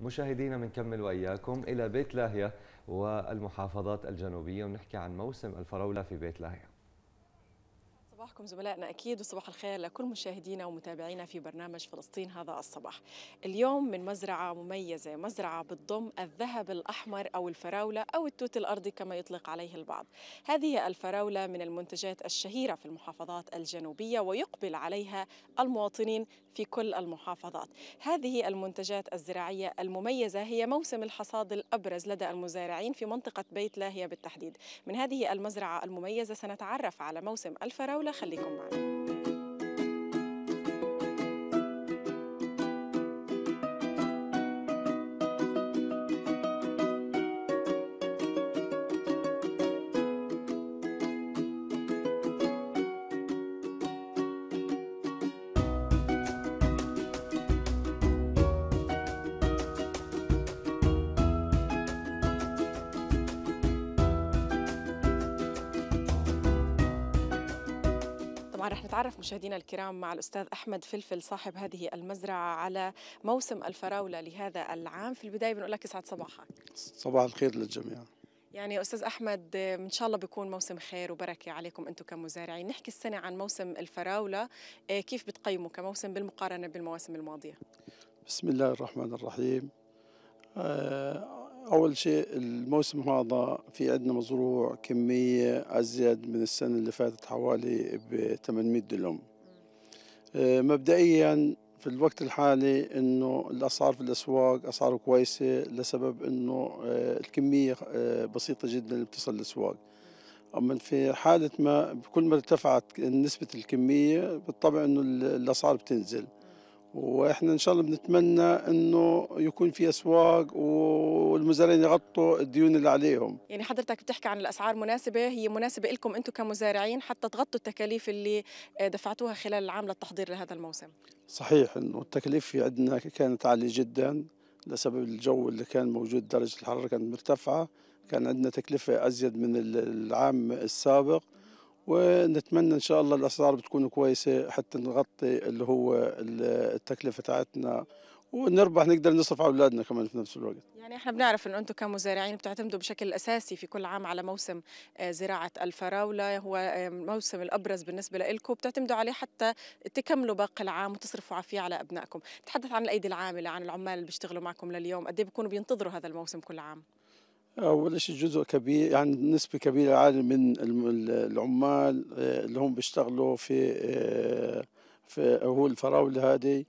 مشاهدينا بنكمل وإياكم إلى بيت لاهيا والمحافظات الجنوبية ونحكي عن موسم الفراولة في بيت لاهيا. صباحكم زملائنا أكيد وصباح الخير لكل مشاهدينا ومتابعينا في برنامج فلسطين هذا الصباح. اليوم من مزرعة مميزة، مزرعة بتضم الذهب الأحمر أو الفراولة أو التوت الأرضي كما يطلق عليه البعض. هذه الفراولة من المنتجات الشهيرة في المحافظات الجنوبية ويقبل عليها المواطنين في كل المحافظات. هذه المنتجات الزراعية المميزة هي موسم الحصاد الأبرز لدى المزارعين في منطقة بيت لاهيا بالتحديد. من هذه المزرعة المميزة سنتعرف على موسم الفراولة، خليكم معنا. رح نتعرف مشاهدينا الكرام مع الأستاذ أحمد فلفل صاحب هذه المزرعة على موسم الفراولة لهذا العام. في البداية بنقول لك يسعد صباحك. صباح الخير للجميع. يعني أستاذ أحمد، إن شاء الله بيكون موسم خير وبركة عليكم أنتم كمزارعين. نحكي السنة عن موسم الفراولة، كيف بتقيمه كموسم بالمقارنة بالمواسم الماضية؟ بسم الله الرحمن الرحيم. أول شيء الموسم هذا في عندنا مزروع كمية أزيد من السنة اللي فاتت حوالي ب 800 دلم. مبدئيا في الوقت الحالي إنه الأسعار في الأسواق أسعار كويسة لسبب إنه الكمية بسيطة جدا اللي بتصل للأسواق. أما في حالة ما كل ما ارتفعت نسبة الكمية بالطبع إنه الأسعار بتنزل. واحنا ان شاء الله بنتمنى انه يكون في اسواق والمزارعين يغطوا الديون اللي عليهم. يعني حضرتك بتحكي عن الاسعار مناسبه، هي مناسبه لكم انتم كمزارعين حتى تغطوا التكاليف اللي دفعتوها خلال العام للتحضير لهذا الموسم. صحيح انه التكاليف في عندنا كانت عاليه جدا لسبب الجو اللي كان موجود، درجه الحراره كانت مرتفعه، كان عندنا تكلفه ازيد من العام السابق. ونتمنى إن شاء الله الأسعار بتكون كويسة حتى نغطي اللي هو التكلفة تاعتنا ونربح نقدر نصرف على أولادنا كمان في نفس الوقت. يعني إحنا بنعرف إنه أنتم كمزارعين بتعتمدوا بشكل أساسي في كل عام على موسم زراعة الفراولة، هو موسم الأبرز بالنسبة لإلكم، بتعتمدوا عليه حتى تكملوا باقي العام وتصرفوا فيه على أبنائكم. تحدث عن الأيدي العاملة، عن العمال اللي بيشتغلوا معكم لليوم، قد إيه بيكونوا بينتظروا هذا الموسم كل عام؟ أول شيء جزء كبير، يعني نسبة كبيرة عالية من العمال اللي هم بيشتغلوا في هو الفراولة هذه،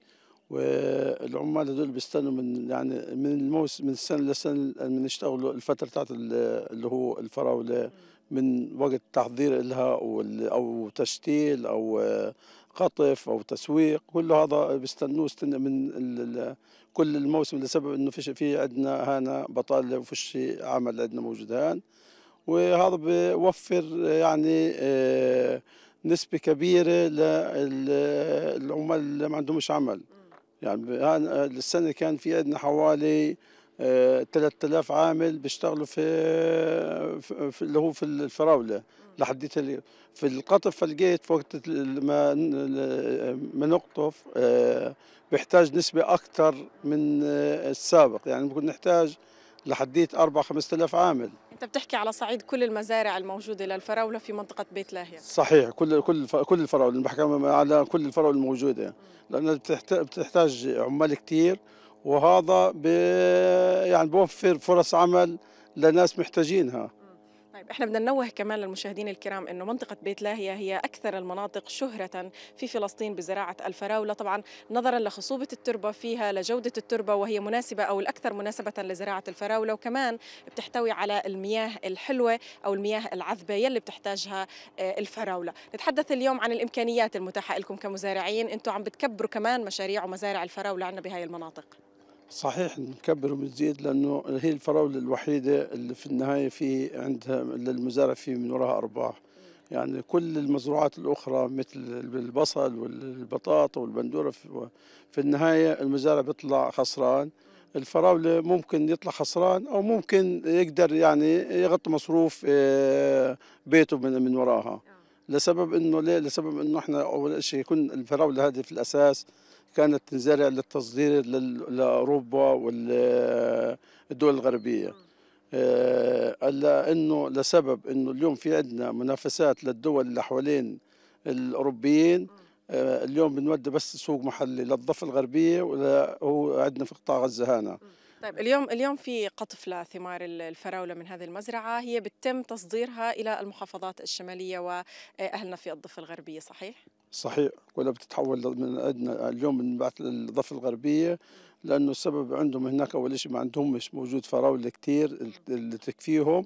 والعمال هذول بيستنوا من يعني من الموسم من السنة لسنة من يشتغلوا الفترة بتاعت اللي هو الفراولة من وقت تحضير لها أو تشتيل أو قطف أو تسويق، كل هذا بيستنوه من كل الموسم لسبب انه في عندنا هنا بطاله وفيش عمل عندنا موجود هان، وهذا بيوفر يعني نسبه كبيره للعمال اللي ما عندهمش عمل. يعني السنه كان في عندنا حوالي 3000 عامل بيشتغلوا في اللي هو في الفراوله لحد في القطف. فلقيت في وقت ما نقطف بيحتاج نسبه اكثر من السابق، يعني ممكن نحتاج لحديت 4-5000 عامل. انت بتحكي على صعيد كل المزارع الموجوده للفراوله في منطقه بيت لاهيا؟ صحيح، كل الفراوله، بحكي على كل الفراوله الموجوده لانها بتحتاج عمال كثير، وهذا يعني بوفر فرص عمل لناس محتاجينها. طيب احنا بدنا ننوه كمان للمشاهدين الكرام انه منطقه بيت لاهيا هي اكثر المناطق شهره في فلسطين بزراعه الفراوله، طبعا نظرا لخصوبه التربه فيها، لجوده التربه، وهي مناسبه او الاكثر مناسبه لزراعه الفراوله، وكمان بتحتوي على المياه الحلوه او المياه العذبه يلي بتحتاجها الفراوله. نتحدث اليوم عن الامكانيات المتاحه لكم كمزارعين، انتم عم بتكبروا كمان مشاريع ومزارع الفراوله عندنا بهاي المناطق. صحيح بنكبر وبنزيد لانه هي الفراوله الوحيده اللي في النهايه في عندها للمزارع في من وراها ارباح. يعني كل المزروعات الاخرى مثل البصل والبطاطا والبندوره في النهايه المزارع بيطلع خسران، الفراوله ممكن يطلع خسران او ممكن يقدر يعني يغطي مصروف بيته من وراها لسبب انه احنا اول شيء يكون الفراوله هذه في الاساس كانت تنزرع للتصدير لاوروبا والدول الغربيه، الا انه لسبب انه اليوم في عندنا منافسات للدول اللي حوالين الاوروبيين. اليوم بنودي بس سوق محلي للضفه الغربيه وعندنا في قطاع غزه هنا. طيب اليوم في قطف لثمار الفراوله من هذه المزرعه، هي بتم تصديرها الى المحافظات الشماليه واهلنا في الضفه الغربيه، صحيح؟ صحيح، ولا بتتحول من عندنا اليوم بنبعث للضفه الغربيه، لانه السبب عندهم هناك اول شيء ما عندهمش موجود فراوله كثير اللي تكفيهم،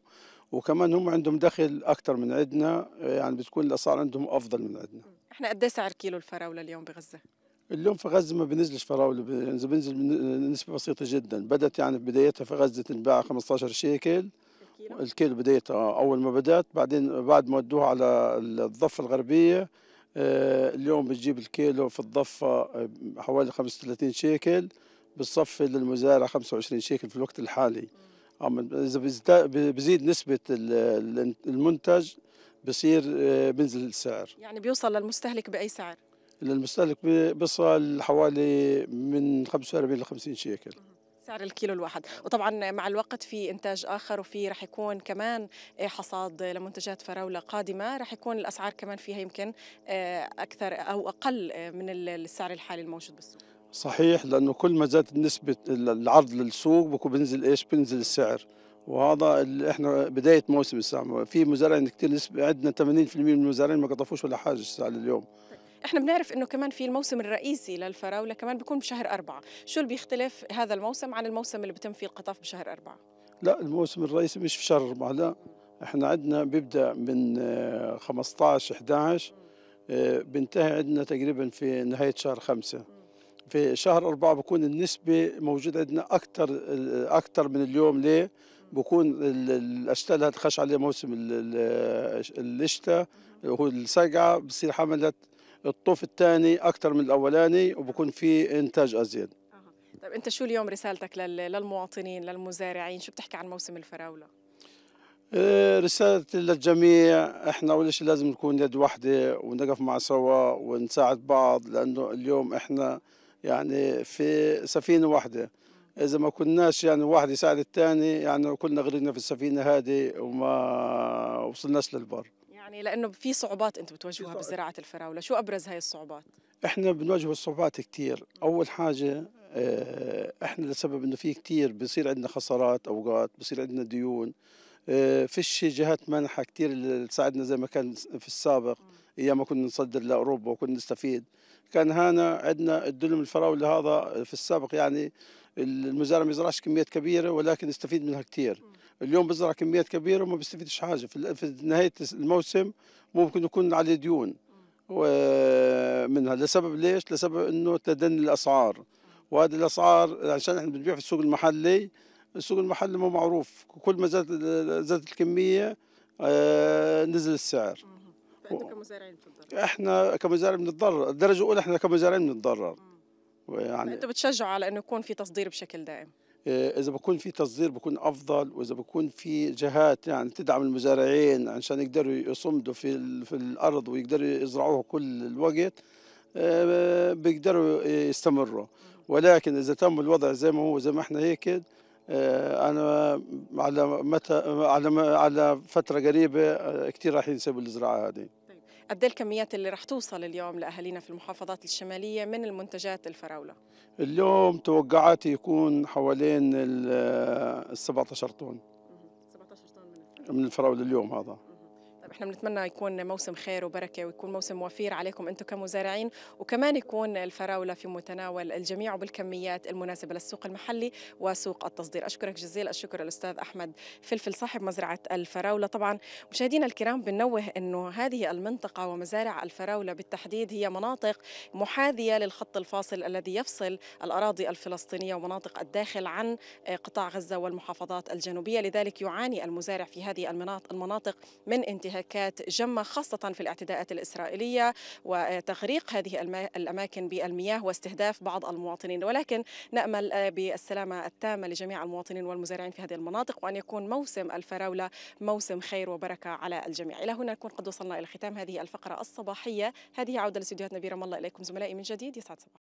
وكمان هم عندهم دخل اكثر من عندنا، يعني بتكون الاسعار عندهم افضل من عندنا. احنا قد ايه سعر كيلو الفراوله اليوم بغزه؟ اليوم في غزه ما بنزلش فراوله، بنزل نسبه بسيطه جدا، بدات يعني بدايتها في غزه تنباع 15 شيكل الكيلو بدايتها اول ما بدات، بعدين بعد ما ودوها على الضفه الغربيه اليوم بتجيب الكيلو في الضفه حوالي 35 شيكل، بتصفي للمزارع 25 شيكل في الوقت الحالي. اما اذا بزيد نسبه المنتج بصير بنزل السعر، يعني بيوصل للمستهلك باي سعر؟ للمستهلك بيصل حوالي من 45 ل 50 شيكل سعر الكيلو الواحد. وطبعا مع الوقت في انتاج اخر، وفي راح يكون كمان حصاد لمنتجات فراوله قادمه، راح يكون الاسعار كمان فيها يمكن اكثر او اقل من السعر الحالي الموجود بالسوق. صحيح، لانه كل ما زادت نسبه العرض للسوق بكون بنزل ايش؟ بنزل السعر. وهذا اللي احنا بدايه موسم الساعه، في مزارعين كثير نسبه عندنا 80% من المزارعين ما قطفوش ولا حاجه الساعه لليوم. احنا بنعرف انه كمان في الموسم الرئيسي للفراوله كمان بيكون بشهر 4، شو اللي بيختلف هذا الموسم عن الموسم اللي بتم فيه القطاف بشهر 4؟ لا، الموسم الرئيسي مش في شهر 4، لا احنا عندنا بيبدا من 15 11، بينتهي عندنا تقريبا في نهايه شهر 5. في شهر 4 بكون النسبه موجوده عندنا اكثر من اليوم. ليه؟ بكون الاشتال هذا خش عليه موسم الشتاء، هو السقعه، بصير حمله الطوف الثاني اكثر من الاولاني، وبكون في انتاج ازيد. طيب انت شو اليوم رسالتك للمواطنين للمزارعين، شو بتحكي عن موسم الفراوله؟ رسالتي للجميع، احنا اول شيء لازم نكون يد واحده ونقف مع سوا ونساعد بعض، لانه اليوم احنا يعني في سفينه واحده، اذا ما كناش يعني واحد يساعد الثاني يعني كلنا غرقنا في السفينه هذه وما وصلناش للبر. يعني لأنه في صعوبات أنتم بتواجهوها بزراعة الفراولة، شو أبرز هاي الصعوبات؟ إحنا بنواجه الصعوبات كتير. أول حاجة إحنا لسبب إنه في كتير بصير عندنا خسارات، أوقات بصير عندنا ديون، فيش جهات مانحة كتير اللي تساعدنا زي ما كان في السابق. أيام ما كنا نصدر لأوروبا وكنا نستفيد، كان هنا عندنا الدلم الفراولة هذا في السابق، يعني المزارع ما يزرعش كميات كبيرة ولكن يستفيد منها كتير. اليوم بزرع كميات كبيره وما بيستفيدش حاجه، في نهايه الموسم ممكن يكون عليه ديون منها. لسبب ليش؟ لسبب انه تدني الاسعار، وهذه الاسعار عشان احنا بنبيع في السوق المحلي، السوق المحلي ما معروف، كل ما زادت الكميه نزل السعر. فانتم كمزارعين بتتضرر؟ احنا كمزارعين بنتضرر، الدرجه الاولى احنا كمزارعين بنتضرر. يعني انتم بتشجعوا على انه يكون في تصدير بشكل دائم؟ إذا بكون في تصدير بكون أفضل، وإذا بكون في جهات يعني تدعم المزارعين عشان يقدروا يصمدوا في الأرض ويقدروا يزرعوها كل الوقت، بيقدروا يستمروا. ولكن إذا تم الوضع زي ما هو، زي ما إحنا هيك، أنا على فترة قريبة كتير راح ينسبوا الزراعة هذه. قد ايه الكميات اللي راح توصل اليوم لاهالينا في المحافظات الشماليه من المنتجات الفراوله؟ اليوم توقعاتي يكون حوالين ال 17 طن. 17 طن من الفراوله اليوم هذا. طيب احنا بنتمنى يكون موسم خير وبركه، ويكون موسم وفير عليكم انتم كمزارعين، وكمان يكون الفراوله في متناول الجميع وبالكميات المناسبه للسوق المحلي وسوق التصدير. اشكرك جزيل الشكر الاستاذ احمد فلفل صاحب مزرعه الفراوله. طبعا مشاهدينا الكرام، بنوه انه هذه المنطقه ومزارع الفراوله بالتحديد هي مناطق محاذيه للخط الفاصل الذي يفصل الاراضي الفلسطينيه ومناطق الداخل عن قطاع غزه والمحافظات الجنوبيه، لذلك يعاني المزارع في هذه المناطق من انتهاكات جمة، خاصة في الاعتداءات الإسرائيلية وتغريق هذه الأماكن بالمياه واستهداف بعض المواطنين. ولكن نأمل بالسلامة التامة لجميع المواطنين والمزارعين في هذه المناطق، وأن يكون موسم الفراولة موسم خير وبركة على الجميع. إلى هنا نكون قد وصلنا إلى ختام هذه الفقرة الصباحية، هذه عودة لاستديوهاتنا برام الله. إليكم زملائي من جديد، يسعد صباحكم.